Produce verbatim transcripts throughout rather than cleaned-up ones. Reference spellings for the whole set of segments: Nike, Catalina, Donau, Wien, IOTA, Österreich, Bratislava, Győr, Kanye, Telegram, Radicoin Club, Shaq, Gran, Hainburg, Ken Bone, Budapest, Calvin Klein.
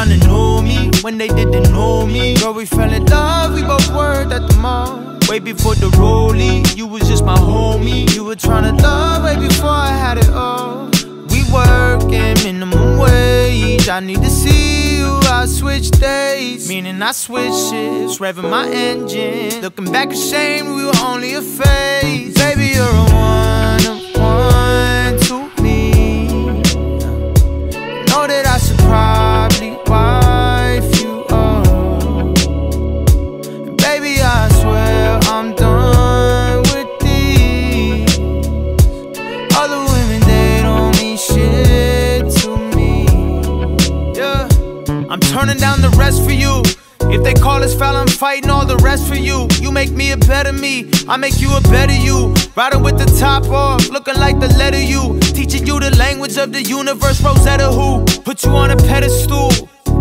trying to know me when they didn't know me. Girl, we fell in love, we both worked at the mall. Way before the rollie, you was just my homie. You were trying to love way before I had it all. We working minimum wage, I need to see you, I switch days. Meaning I switch shifts, revving my engine. Looking back ashamed, we were only a phase. Baby, you're a one of one to me. Know that I should probably wife you up. And baby, I swear I'm done with these. Other women, they don't mean shit to me. Yeah, I'm turning down the rest for you. If they call us foul, I'm fighting all the rest for you. You make me a better me, I make you a better you. Riding with the top off, looking like the letter U. Teaching you the language of the universe, Rosetta Who. Put you on a pedestal,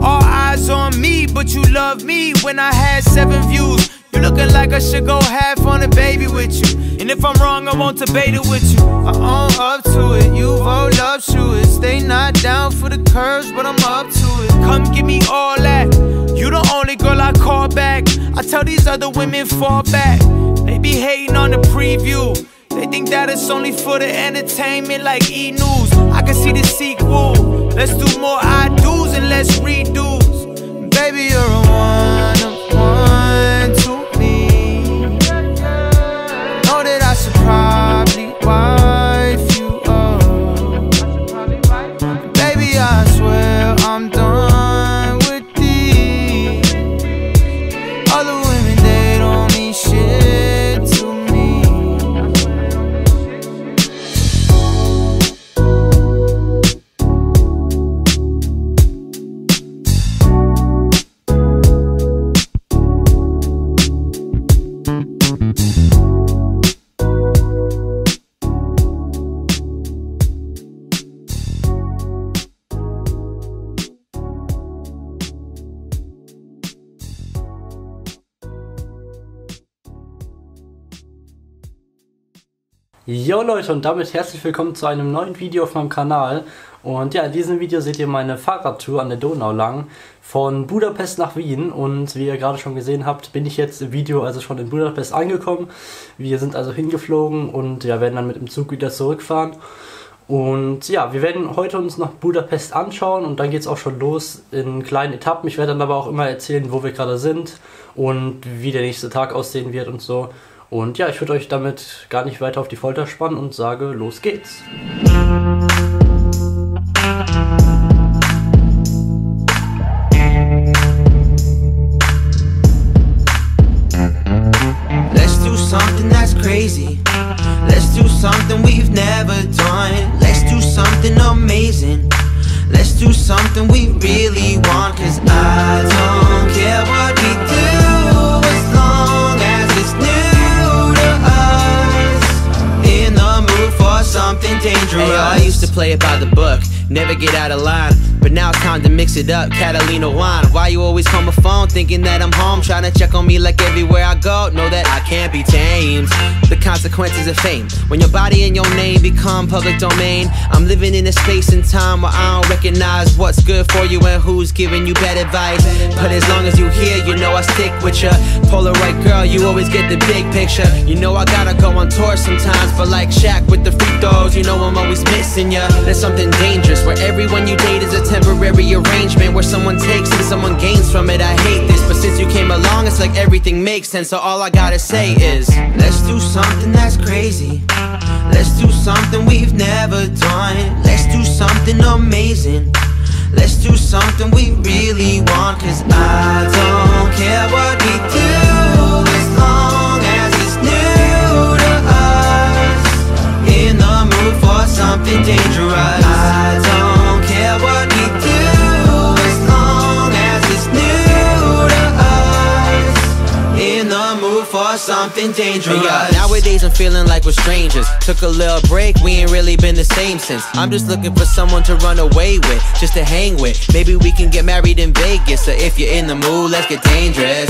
all eyes on me. But you love me when I had seven views. You looking like I should go half on a baby with you. And if I'm wrong, I won't debate it with you. I own up to it, you've owned up to it. Stay not down for the curves, but I'm up to it. Come give me all that. You the only girl I call back. I tell these other women fall back. They be hating on the preview. They think that it's only for the entertainment like E News. I can see the sequel. Let's do more I do's and less redos. Baby, you're a one of one to me. Know that I should probably wife you up. Baby, I swear I'm done. Jo Leute, und damit herzlich willkommen zu einem neuen Video auf meinem Kanal. Und ja, in diesem Video seht ihr meine Fahrradtour an der Donau lang von Budapest nach Wien. Und wie ihr gerade schon gesehen habt, bin ich jetzt im Video also schon in Budapest angekommen. Wir sind also hingeflogen und ja, werden dann mit dem Zug wieder zurückfahren. Und ja, wir werden heute uns noch Budapest anschauen und dann geht es auch schon los in kleinen Etappen. Ich werde dann aber auch immer erzählen, wo wir gerade sind und wie der nächste Tag aussehen wird und so. Und ja, ich würde euch damit gar nicht weiter auf die Folter spannen und sage, los geht's! Let's do something that's crazy. Let's do something we've never done. Let's do something amazing. Let's do something we really want. Cause I don't care what we do as long as it's new. Something dangerous. Hey, I used to play it by the book, never get out of line. But now it's time to mix it up, Catalina wine. Why you always call my phone, thinking that I'm home? Trying to check on me like everywhere I go. Know that I can't be tamed. The consequences of fame, when your body and your name become public domain. I'm living in a space and time where I don't recognize what's good for you and who's giving you bad advice. But as long as you here, you know I stick with ya. Polaroid girl, you always get the big picture. You know I gotta go on tour sometimes, but like Shaq with the free throws, you know I'm always missing ya. There's something dangerous where everyone you date is a temporary arrangement, where someone takes and someone gains from it. I hate this, but since you came along, it's like everything makes sense. So all I gotta say is, let's do something that's crazy. Let's do something we've never done. Let's do something amazing. Let's do something we really want. Cause I don't care what we do as long as it's new to us. In the mood for something dangerous. I don't care what we do as long as it's new to us. In the mood for something dangerous. Hey, nowadays I'm feeling like we're strangers. Took a little break, we ain't really been the same since. I'm just looking for someone to run away with, just to hang with. Maybe we can get married in Vegas. So if you're in the mood, let's get dangerous.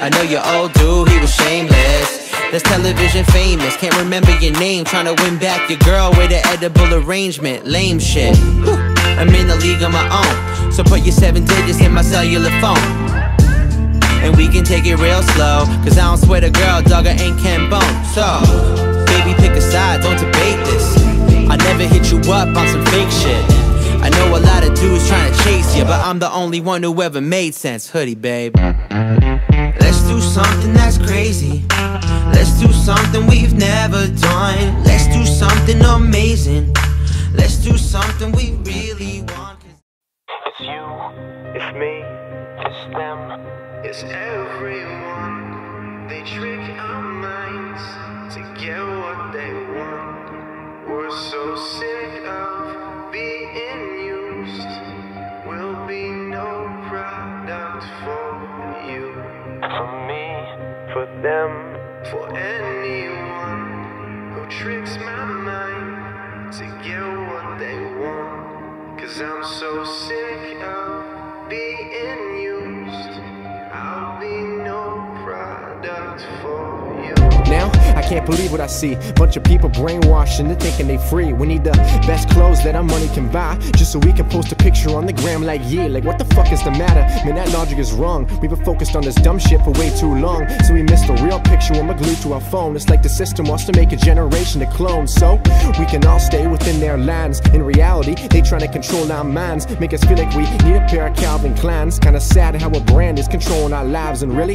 I know your old dude, he was shameless. That's television famous, can't remember your name. Tryna win back your girl with an edible arrangement. Lame shit. Whew. I'm in a league of my own, so put your seven digits in my cellular phone, and we can take it real slow. Cause I don't swear to girl, dog, I ain't Ken Bone. So, baby, pick a side, don't debate this. I never hit you up on some fake shit. I know a lot of dudes trying to chase you, but I'm the only one who ever made sense. Hoodie, babe. Let's do something that's crazy. Let's do something we've never done. Let's do something amazing. Let's do something we really want. It's you, it's me, it's them. It's everyone, they trick our minds to get what they want. We're so sick of being used, we'll be no product for you, for me, for them, for anyone who tricks my mind to get what they want. Cause I'm so sick of being used. I'll be no product for you. Now, I can't believe what I see. Bunch of people brainwashed into thinking they free. We need the best clothes that our money can buy, just so we can post a picture on the gram like, yeah, like what the fuck is the matter? Man, that logic is wrong. We've been focused on this dumb shit for way too long, so we missed the real picture when we're glued to our phone. It's like the system wants to make a generation of clones, so we can all stay within their lines. In reality, they trying to control our minds, make us feel like we need a pair of Calvin Kleins. Kinda sad how a brand is controlling our lives, and really,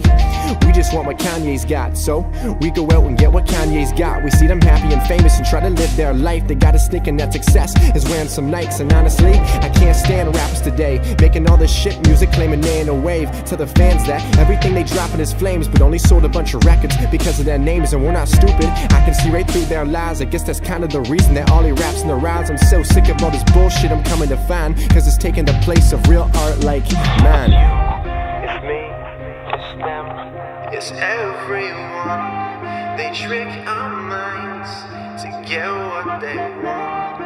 we just want what Kanye's got, so we go out and get what Kanye's got. We see them happy and famous and try to live their life. They got us thinking that success is wearing some Nikes. And honestly, I can't stand rappers today, making all this shit music, claiming they ain't a wave. Tell the fans that everything they dropping is flames, but only sold a bunch of records because of their names. And we're not stupid, I can see right through their lies. I guess that's kind of the reason that all they raps in the rise. I'm so sick of all this bullshit I'm coming to find, cause it's taking the place of real art like mine. It's me, it's them, it's everyone. They trick our minds to get what they want.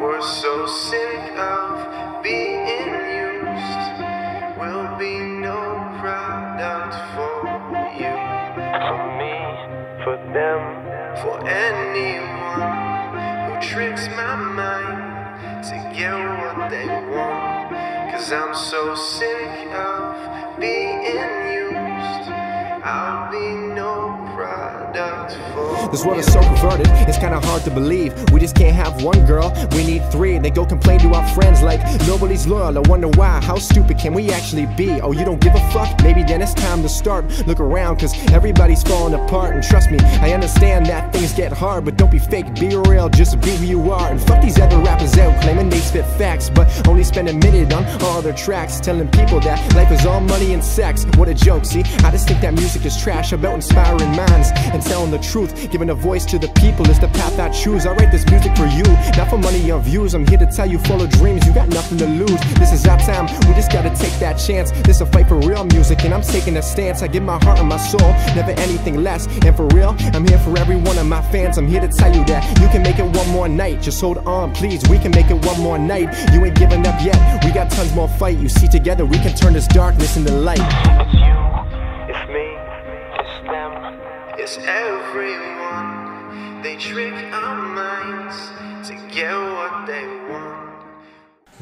We're so sick of being used. We'll be no product for you, for me, for them, for anyone who tricks my mind to get what they want. Cause I'm so sick of being used. I'll be no product for. This world is so perverted, it's kinda hard to believe. We just can't have one girl, we need three. They go complain to our friends like nobody's loyal. I wonder why, how stupid can we actually be? Oh, you don't give a fuck? Maybe then it's time to start. Look around, cause everybody's falling apart. And trust me, I understand that things get hard, but don't be fake, be real, just be who you are. And fuck these other rappers out claiming they spit facts, but only spend a minute on all their tracks, telling people that life is all money and sex. What a joke, see? I just think that music Music is trash about inspiring minds and telling the truth. Giving a voice to the people is the path I choose. I write this music for you, not for money or views. I'm here to tell you, follow dreams, you got nothing to lose. This is our time, we just gotta take that chance. This a fight for real music, and I'm taking a stance. I give my heart and my soul, never anything less. And for real, I'm here for every one of my fans. I'm here to tell you that you can make it one more night. Just hold on, please, we can make it one more night. You ain't giving up yet, we got tons more fight. You see, together we can turn this darkness into light. It's everyone, they trick our minds to get what they want.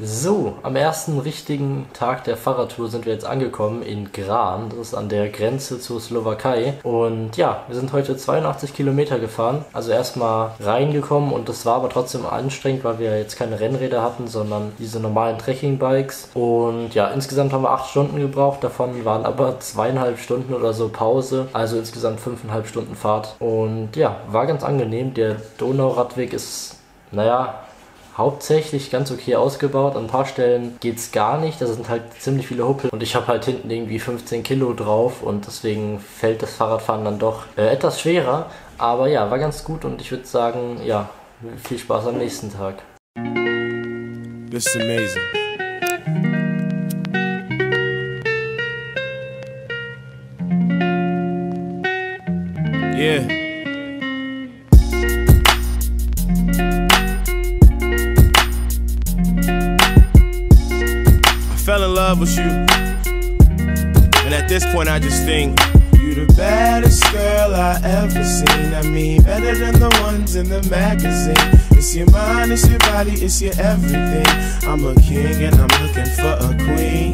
So, am ersten richtigen Tag der Fahrradtour sind wir jetzt angekommen in Gran, das ist an der Grenze zur Slowakei. Und ja, wir sind heute zweiundachtzig Kilometer gefahren, also erstmal reingekommen, und das war aber trotzdem anstrengend, weil wir jetzt keine Rennräder hatten, sondern diese normalen Trekkingbikes. Und ja, insgesamt haben wir acht Stunden gebraucht, davon waren aber zweieinhalb Stunden oder so Pause, also insgesamt fünfeinhalb Stunden Fahrt. Und ja, war ganz angenehm, der Donauradweg ist, naja, hauptsächlich ganz okay ausgebaut. An ein paar Stellen geht's gar nicht. Da sind halt ziemlich viele Huppel. Und ich habe halt hinten irgendwie fünfzehn Kilo drauf. Und deswegen fällt das Fahrradfahren dann doch äh, etwas schwerer. Aber ja, war ganz gut. Und ich würde sagen, ja, viel Spaß am nächsten Tag. This is amazing. Yeah. I fell in love with you, and at this point I just think you the baddest girl I ever seen. I mean, better than the ones in the magazine. It's your mind, it's your body, it's your everything. I'm a king and I'm looking for a queen.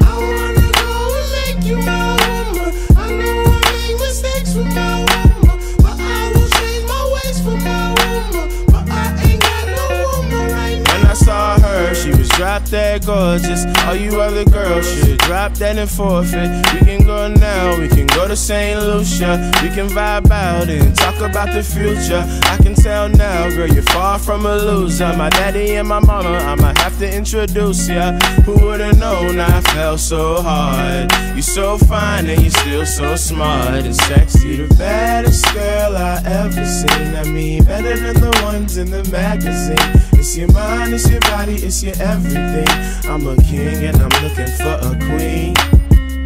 I wanna go and make you my woman. I know I made mistakes with my woman, but I will change my ways for my woman. But I ain't got no woman right now. When I saw her, she was drop dead gorgeous. All you other girls should drop that and forfeit. We can go now, we can go to Saint Lucia. We can vibe out and talk about the future. I can tell now, girl, you're far from a loser. My daddy and my mama, I might have to introduce ya. Who would've known I fell so hard? You're so fine and you're still so smart and sexy. The baddest girl I ever seen. I mean, better than the ones in the magazine. It's your mind, it's your body, it's your everything. I'm a king and I'm looking for a queen.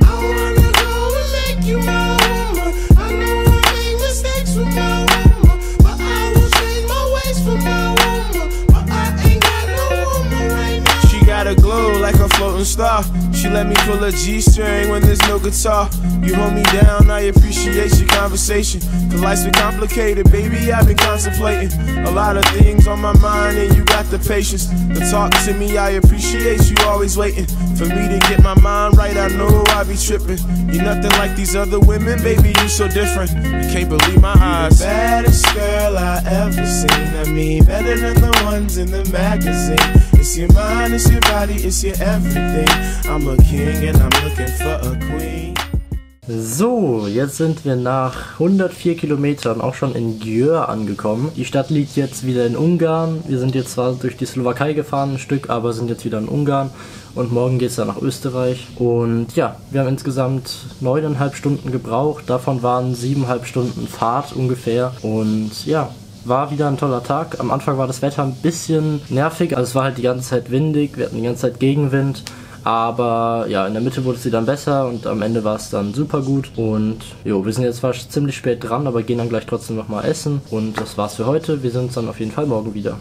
I wanna go and make you my woman. I know I made mistakes with my woman, but I will change my ways for my woman. But I ain't got no woman right now. She got a glow like a floating star. She let me pull a G-string when there's no guitar. You hold me down, I appreciate your conversation. Cause life's been complicated, baby, I've been contemplating a lot of things on my mind, and you got the patience to talk to me. I appreciate you always waiting for me to get my mind right. I know I be tripping. You're nothing like these other women, baby, you so different. You can't believe my eyes. You're the baddest girl I ever seen. I mean, better than the ones in the magazine. It's your mind, it's your body, it's your everything. I'm a king and I'm looking for a queen. So, jetzt sind wir nach hundertvier Kilometern auch schon in Győr angekommen. Die Stadt liegt jetzt wieder in Ungarn. Wir sind jetzt zwar durch die Slowakei gefahren ein Stück, aber sind jetzt wieder in Ungarn. Und morgen geht es dann nach Österreich. Und ja, wir haben insgesamt neuneinhalb Stunden gebraucht. Davon waren siebeneinhalb Stunden Fahrt ungefähr. Und ja, war wieder ein toller Tag. Am Anfang war das Wetter ein bisschen nervig. Also es war halt die ganze Zeit windig. Wir hatten die ganze Zeit Gegenwind. Aber ja, in der Mitte wurde sie dann besser und am Ende war es dann super gut. Und jo, wir sind jetzt zwar ziemlich spät dran, aber gehen dann gleich trotzdem nochmal essen. Und das war's für heute. Wir sehen uns dann auf jeden Fall morgen wieder.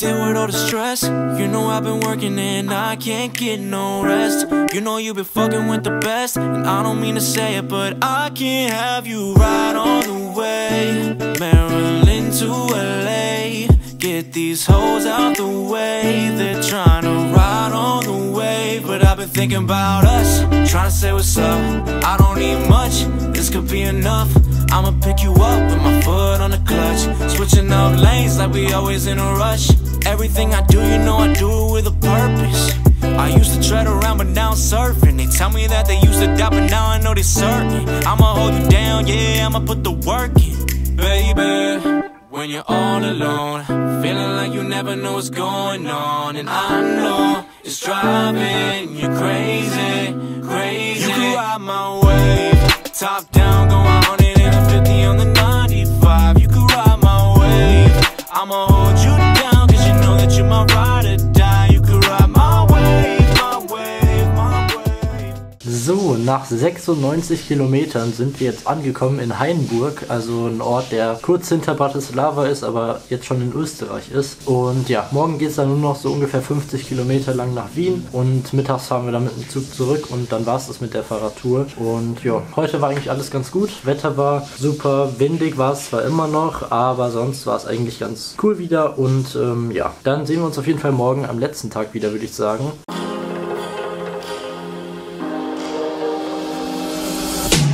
Deal with all the stress. You know I've been working and I can't get no rest. You know you've been fucking with the best, and I don't mean to say it, but I can't have you right on the way. Maryland to L A, get these hoes out the way. They're trying to ride on the wave, but I've been thinking about us, trying to say what's up. I don't need much, this could be enough. I'ma pick you up with my foot on the clutch. Switching up lanes like we always in a rush. Everything I do, you know I do it with a purpose. I used to tread around, but now I'm surfing. They tell me that they used to die, but now I know they certain. I'ma hold you down, yeah, I'ma put the work in. Baby, when you're all alone, feeling like you never know what's going on. And I know it's driving you crazy, crazy. You can ride my wave, top down, go on it. fifty on the ninety-five, you could ride my wave. I'ma hold you down, cause you know that you're my ride or die. You could ride my wave, my wave, my wave. So, nach sechsundneunzig Kilometern sind wir jetzt angekommen in Hainburg, also ein Ort, der kurz hinter Bratislava ist, aber jetzt schon in Österreich ist. Und ja, morgen geht es dann nur noch so ungefähr fünfzig Kilometer lang nach Wien und mittags fahren wir dann mit dem Zug zurück und dann war es das mit der Fahrradtour. Und ja, heute war eigentlich alles ganz gut. Wetter war super, windig war es zwar immer noch, aber sonst war es eigentlich ganz cool wieder. Und ähm, ja, dann sehen wir uns auf jeden Fall morgen am letzten Tag wieder, würde ich sagen.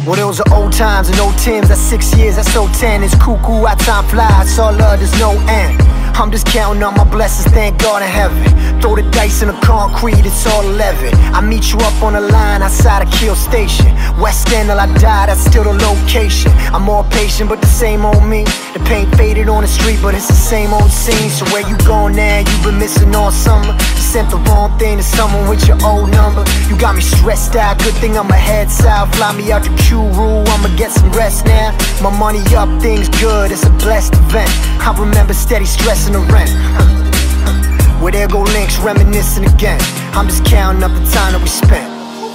Well, those are old times and old Tims. That's six years, that's so ten. It's cuckoo, our time flies. All love, there's no end. I'm just counting on my blessings, thank God in heaven. Throw the dice in the concrete, it's all eleven. I meet you up on the line outside of Kiel Station. West End till I die, that's still the location. I'm more patient, but the same old me. The paint faded on the street, but it's the same old scene. So where you going now? You've been missing all summer. You sent the wrong thing to someone with your old number. You got me stressed out, good thing I'ma head south. Fly me out to Q-Rule, I'ma get some rest now. My money up, things good, it's a blessed event. I remember steady stressing the rent. Where there go links, reminiscing again. I'm just counting up the time that we spent.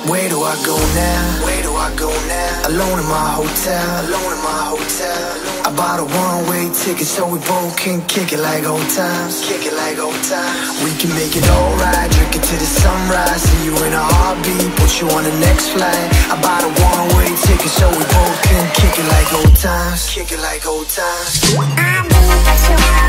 Where do I go now? Where do I go now? Alone in my hotel. Alone in my hotel. I bought a one-way ticket so we both can kick it like old times. Kick it like old times. We can make it alright. Drink it to the sunrise. See you in a heartbeat. Put you on the next flight. I bought a one-way ticket so we both can kick it like old times. Kick it like old times. I'm gonna let you out.